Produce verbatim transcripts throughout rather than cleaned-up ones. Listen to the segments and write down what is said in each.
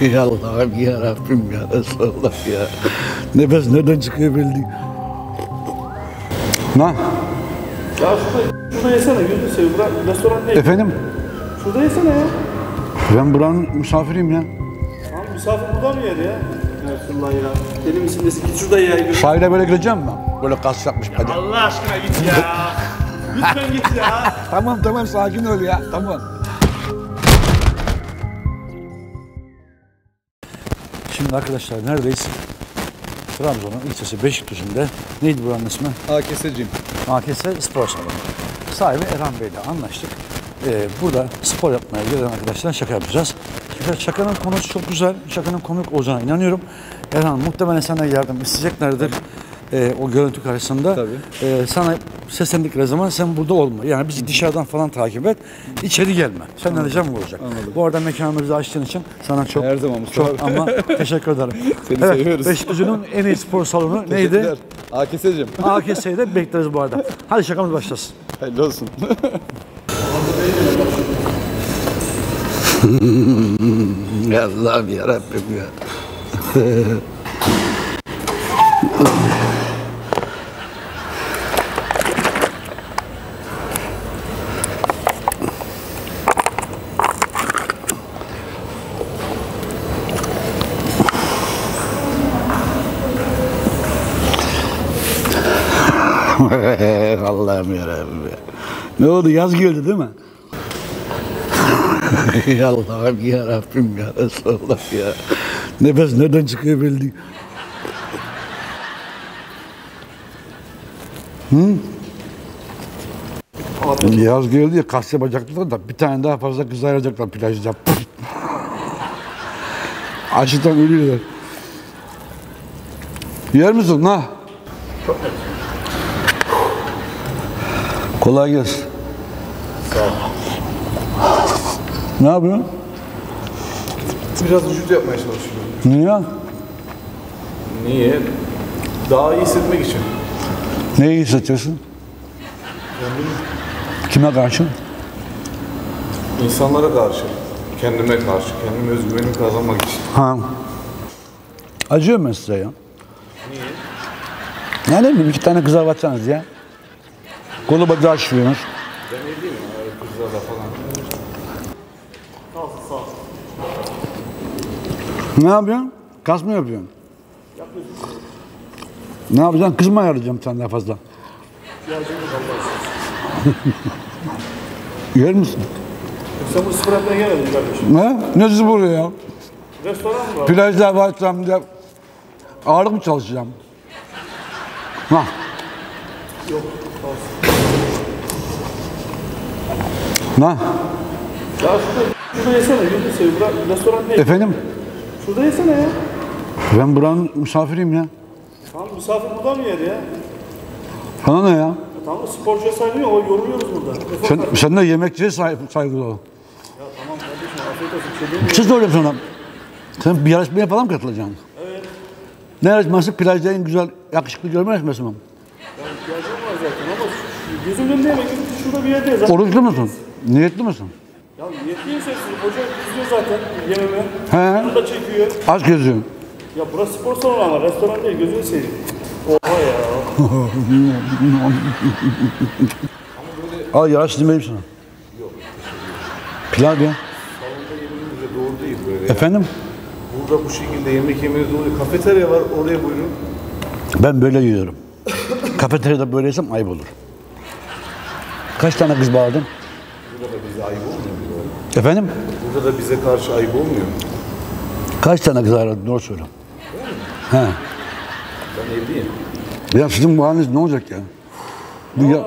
Ya Allah'ım ya Rabbim ya Resulallah ya. Nefes nereden çıkabildi? Lan. Ya şurada, şurada yesene gözünü seveyim. Restoran ne? Efendim? Şurada yesene ya. Ben buranın misafiriyim ya. Tamam misafir burada mı yedi ya? Resulallah ya. Benim içindesin git şurada ya. Sahile böyle gireceğim mi? Böyle kas yapmış hadi. Allah aşkına git ya. Lütfen git ya. Tamam tamam sakin ol ya. Tamam. Şimdi arkadaşlar neredeyiz? Trabzon'un ilçesi Beşiktaş'ında neydi buranın ismi? A K S'cim. A K S spor salonu. Sahibi Erhan Bey ile anlaştık. Ee, burada spor yapmaya gelen arkadaşlar şaka yapacağız. Şakanın konusu çok güzel. Şakanın komik olacağına inanıyorum. Erhan muhtemelen senden yardım isteyeceklerdir. Ee, o görüntü karşısında. Tabii. Ee, sana seslendikleri zaman sen burada olma. Yani bizi dışarıdan falan takip et. İçeri gelme. Senden ricam bu olacak. Anladım. Bu arada mekanımızı açtığın için sana çok her zaman çok ama teşekkür ederim. Seni evet, seviyoruz. Beşgüzü'nün en iyi spor salonu neydi? A K S'cim. A K S'yi de bekleriz bu arada. Hadi şakamız başlasın. Hayırlı olsun. Ya Allah'ım ya Rabbim ya. Allah'ım yarabbim ya. Ne oldu? Yaz geldi değil mi? Ya Allah'ım yarabbim ya. Resulallah ya. Nefes nereden çıkabildi? Hı? Abi. Yaz geldi ya kas yapacaklar da bir tane daha fazla kız ayıracaklar plajda. Açıktan ölüyorlar. Yer misin? Ha? Çok kolay gelsin. Sağ ol. Ne yapıyorsun? Biraz vücut yapmaya çalışıyorum. Niye? Niye? Daha iyi hissetmek için. Neyi iyi hissediyorsun? Kendimi. Kime karşı? İnsanlara karşı. Kendime karşı. Kendime özgüvenimi kazanmak için. Ha. Acıyor mu size ya? Niye? Ne diyeyim? İki tane kıza bakacaksınız ya. Kolu bacağı açıyorsunuz. Ben ne diyeyim ya? Kızlarla falan. Sağ sağ. Ne yapıyorsun? Kas mı yapıyorsun? Yapıyorsun. Ne yapacaksın? Kız mı ayarlayacağım sen daha fazla? İhtiyacım yok Allah'a. Yer misin? Sen bu spor yapmaya gelmedin kardeşim. Ne? Ne spor ya? Restoran mı? Plajda varacağım diye. Ağırlık mı çalışacağım? Hah. Yok. Ne? Ya şurada, şurada yesene gözünü seveyim. Restoran ne? Efendim? Şurada yesene ya. Ben buranın misafiriyim ya. Tamam misafir burada mı yedi ya? Sana ne ya? Ya tamam sporcuya saygılıyor ama yoruluyoruz burada. Sen, sen de yemekçiye saygılı ol. Ya tamam kardeşim afiyet olsun. Şey bir şey soruyorum sana. Sen bir yarışmaya falan mı katılacaksın? Evet. Ne yarışması? Plajda en güzel yakışıklı görme yarışması mı? Ya ihtiyacım var zaten ama gözümden değil mi? Şurada bir yerdeyiz zaten. Oruçlu musun? Niyetli misin? Ya niyetli misin? Hoca izliyor zaten yememe. He. Bunu da çekiyor. Aç gözün. Ya burası spor salonu ama restoran değil gözünü seveyim. Oha ya. Al yaraş dinleyeyim sana. Yok. Pilav ya. Salonda yemeğimiz doğru değil böyle. Efendim? Ya. Burada bu şekilde yemek yemeniz doğru. Kafeterya var oraya buyurun. Ben böyle yiyorum. Kafeteryada böyleysem ayıp olur. Kaç tane kız bağladın? Burada da bize ayıp olmuyor mu? Efendim? Burada da bize karşı ayıp olmuyor mu? Kaç tane kız aradın? Doğru söyle. He. Ben evliyim. Ya sizin bu haliniz ne olacak ya? Bu ya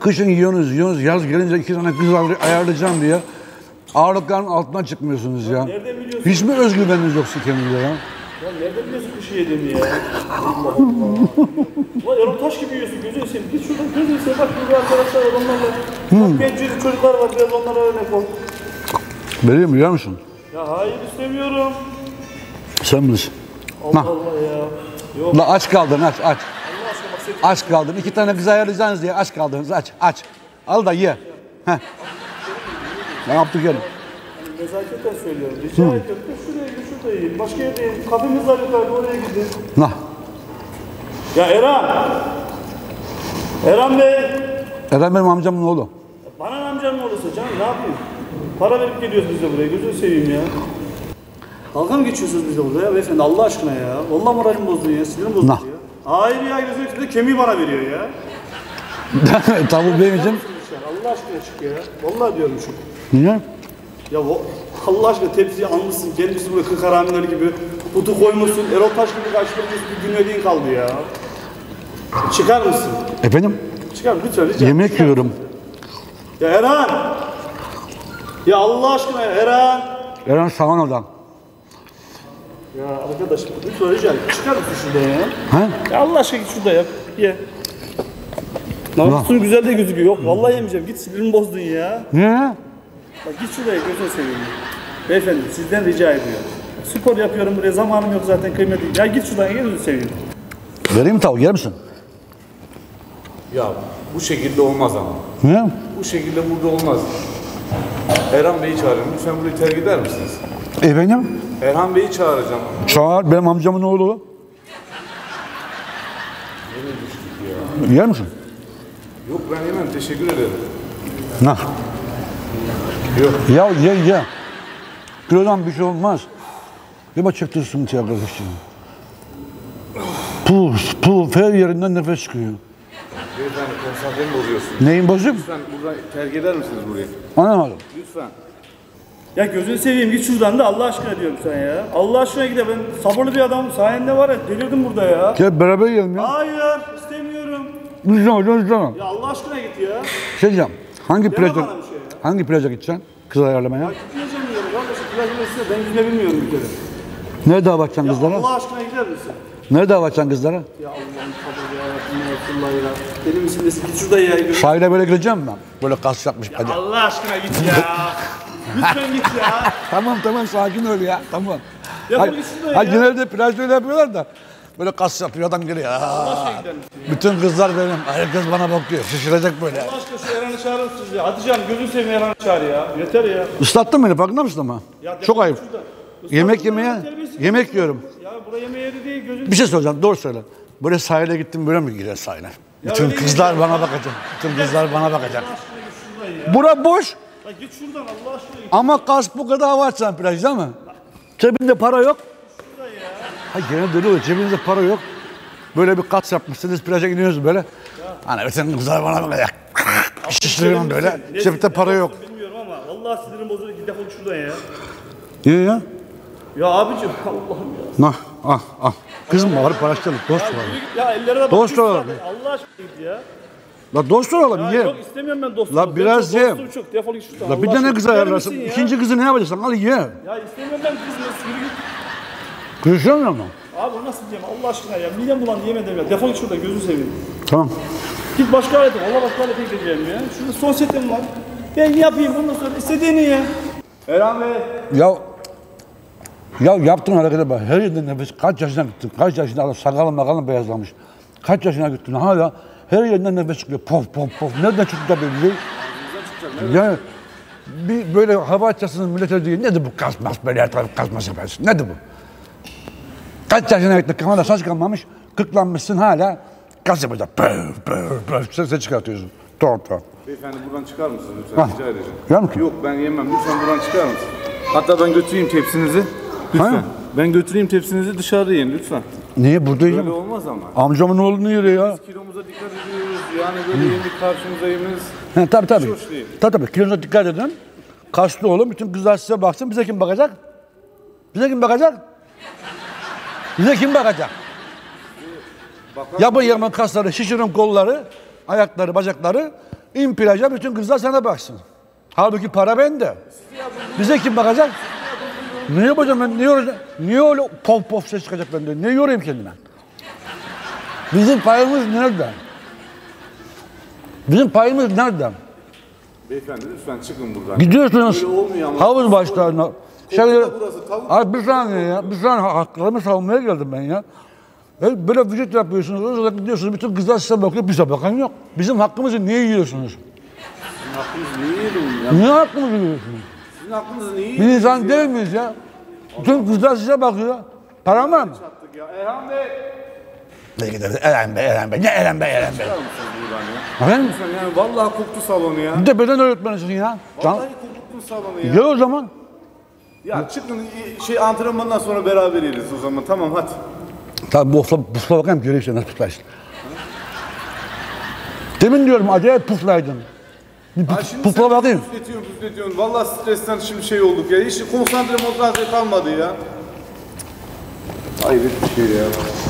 kışın yiyorsunuz, yiyorsunuz. Yaz gelince iki tane kız ayarlayacağım diye ağırlıkların altından çıkmıyorsunuz ya. Nereden biliyorsun? Hiç mi özgüveniniz yoksa kendinize ya? Ya nereden biliyorsun kışı yediğimi ya? Allah Allah. Ulan Erol Taş gibi yiyorsun gözünü seveyim. Git şuradan gözünü seveyim. Bak burada arkadaşlar var onlarla. Hmm. Bak genç çocuklar var biraz onlara örnek ol. Vereyim mi biliyor musun? Ya hayır istemiyorum. Sen bilirsin. Allah nah. Allah ya. Yok. La aç kaldın aç aç. Allah aşkına bak senin. Aç kaldın. İki tane kız ayarlayacaksınız diye aç kaldınız aç aç. Al da ye. Heh. Ben Abdülkerim. nezaketen söylüyorum. Rica ediyorum. Şuraya gidin, şurada yiyin. Başka yerde yiyin. Kafemiz var yukarıda, oraya gidin. Nah. Ya Erhan. Erhan Bey. Erhan benim amcamın oğlu. Bana amcamın oğlusu canım, ne yapayım? Para verip geliyorsunuz bize buraya. Gözünü seveyim ya. Dalga mı geçiyorsunuz bize burada ya beyefendi? Allah aşkına ya. Vallahi moralim bozdu ya. Sinirim bozdu nah. ya. Hayır ya, gözünün içinde kemiği bana veriyor ya. Tabii benim için. Allah aşkına çık ya. Vallahi diyorum şu. Niye? Ya Allah aşkına tepsiye almışsın, gelmişsin buraya kırk haramiler gibi. Kutu koymuşsun, Erol Taş gibi kaçtırmışsın, bir gün ödeyin kaldı ya. Çıkar mısın? Efendim? Çıkar lütfen, lütfen. Yemek çıkar. Yiyorum. Ya Erhan! Ya Allah aşkına ya Erhan! Erhan Şahanoğlu'dan. Ya arkadaşım lütfen rica edin. Çıkar mısın şurada ya? He? Ya Allah aşkına git şurada yap, ye. Namusunu güzel de gözüküyor. Yok vallahi yemeyeceğim. Git sinirini bozdun ya. Niye? Bak git şuraya, gözünü seveyim. Beyefendi sizden rica ediyorum. Spor yapıyorum buraya, zamanım yok zaten kıymetli. Ya git şuradan, gözünü seveyim. Vereyim mi tavuk, yer misin? Ya bu şekilde olmaz ama. Niye? Bu şekilde burada olmaz. Erhan Bey'i çağırın. Lütfen burayı terk eder misiniz? Efendim? Erhan Bey'i çağıracağım. Çağır, benim amcamın oğlu. Nereye düştük ya? Yer misin? Yok ben yemem, teşekkür ederim. Nah. Yok. Ya ye ye. Kilodan bir şey olmaz. Yaba çıktırsın diye arkadaşım. Puh puh, her yerinden nefes çıkıyor. Beyefendi konsantremi bozuyorsunuz. Neyin bozuk? Lütfen buradan terk eder misiniz burayı? Anlamadım. Lütfen. Ya gözünü seveyim git şuradan da Allah aşkına diyorum sen ya. Allah aşkına gide, ben sabırlı bir adamım, sayende var ya delirdim burada ya. Gel beraber yiyelim ya. Hayır istemiyorum. Lütfen lütfen. Ya Allah aşkına git ya. Şey diyeceğim. Hangi plaja, şey hangi plaja gideceksin? Kız ayarlamaya. Ya gitmeyeceğim diyorum. Ben yüzme bilmiyorum bir kere. Nerede dava açacaksın ya kızlara? Allah aşkına gider misin? Nerede dava açacaksın kızlara? Ya Allah'ım sabır ya. Allah'ım ya. Deli misin desin? Git şurada ya. Sahile böyle gireceğim mi? Böyle kas yapmış. Ya hadi. Allah aşkına git ya. Lütfen git ya. Tamam tamam sakin ol ya. Tamam. Ya bu gitsin ya. Genelde plajda öyle yapıyorlar da. Böyle kas yapıyor adam giriyor. Ya. Bütün kızlar benim. Herkes bana bakıyor. Şişirecek böyle. Allah aşkına şu Erhan'ı çağırır mısınız ya? Hatice Hanım gözünü seveyim Erhan'ı çağır ya. Yeter ya. Islattın beni farkında mısın ama? Ya, çok ayıp. Yemek yemeye, yemek yiyorum. Ya buraya yemeği yeri değil gözünü... Bir şey söyleyeceğim, doğru söyle. Böyle sahile gittim, böyle mi girer sahile? Ya bütün kızlar bana ya. bakacak. Bütün kızlar ya. bana bakacak. Bura boş. Ya git şuradan Allah aşkına. Ama kas bu kadar hava açsan plaj değil mi? Cebinde para yok. Ha gene dönüyor, cebinizde para yok. Böyle bir kat yapmışsınız, plaja gidiyorsunuz böyle. Ya. Hani bütün kızlar bana bakacak. Şişiriyorum böyle, cebinde para yok. Bilmiyorum ama vallahi sinirim bozuldu, git defol şuradan ya. İyi ya. Ya abicim Allah'ım ya. Nah, ah, ah. Kızım var, paraştıralım, dost olalım. Ya ellere bak. Dost olalım. Allah aşkına git ya. La dost olalım, ye. Yok istemiyorum ben dost olalım. La biraz ye. Dostum çok, defol git şuradan. La bir tane kız ayarlarsın, ikinci kızı ne yapacaksın? Al ye. Ya istemiyorum ben kızını, sürü git. Kırışıyor mu? Abi nasıl diyeceğim Allah aşkına ya, midem bulandı yemedim ya. Defol git şurada gözünü seveyim. Tamam. Git başka alete, valla başka alete gideceğim ya. Şurada son setim var. Ben yapayım bundan sonra istediğini ye. Erhan Bey. Ya, ya yaptığın harekete bak, her yerden nefes, kaç yaşına gittin, kaç yaşına adam sakalım bakalım beyazlamış. Kaç yaşına gittin hala her yerden nefes çıkıyor, pof pof pof. Nereden çıktı da belli? Ya bir böyle hava açacaksınız millete diyor, nedir bu kasmas böyle her tarafı kasmas yaparsın, nedir bu? Kaç yaşına gittin, kafanda saç kalmamış, kırklanmışsın hala, kas yapacak, böv böv böv, sesi çıkartıyorsun, tor tor. Beyefendi buradan çıkar mısınız lütfen, rica edeceğim. Yer mi ki? Yok ben yemem, lütfen buradan çıkar mısın? Hatta ben götüreyim tepsinizi, lütfen. Ha? Ben götüreyim tepsinizi, dışarıda yiyin lütfen. Niye, burada yiyin? Böyle olmaz ama. Amcamın oğlunu yiyor ya. Biz kilomuza dikkat ediyoruz, yani böyle yemek karşımıza yemeniz. He tabii tabii, tabii tabii, kilomuza dikkat edin. Kaslı olun, bütün kızlar size baksın, bize kim bakacak? Bize kim bakacak? Bize kim bakacak? Bakar ya bu yerman kasları, şişirin kolları, ayakları, bacakları, in plaja bütün kızlar sana baksın. Halbuki para bende. Bize kim bakacak? Ne yapacağım ben? Niye, niye öyle pof pof ses çıkacak bende? Niye yorayım kendime? Bizim payımız nereden? Bizim payımız nereden? Beyefendi lütfen çıkın buradan. Gidiyorsunuz havuz başlarına. Şöyle, abi bir saniye ya, bir saniye haklarımı savunmaya geldim ben ya. Böyle vücut yapıyorsunuz, orada gidiyorsunuz, bütün kızlar size bakıyor, bize bakan yok. Bizim hakkımızı niye yiyorsunuz? Sizin hakkınızı niye yiyorsunuz? Niye hakkımızı yiyorsunuz? sizin aklınızın iyi. Bir insan değil miyiz ya? Bütün kızlar size bakıyor. Param var mı? Erhan Bey. Ne gidelim? Erhan Bey, Erhan Bey. Ne Erhan Bey, Erhan Bey? Efendim? Yani vallahi koktu salonu ya. Bir de beden öğretmenisin ya. Vallahi koktu salonu ya. Gel o zaman. Ya çıkın şey antrenmandan sonra beraber yeriz o zaman. Tamam hadi. Tabii bu pufla bakayım göreyim sen nasıl puflaysın. Demin diyorum acayip puflaydın. Bir pufla bakayım. Pufletiyorum, pufletiyorum. Vallahi stresten şimdi şey olduk ya. Hiç konsantre monsantre kalmadı ya. Hayret bir şey ya.